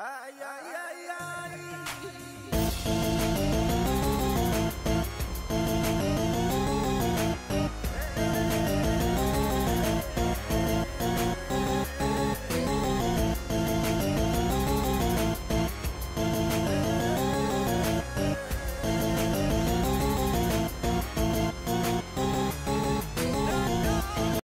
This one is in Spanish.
ay, ay, ay.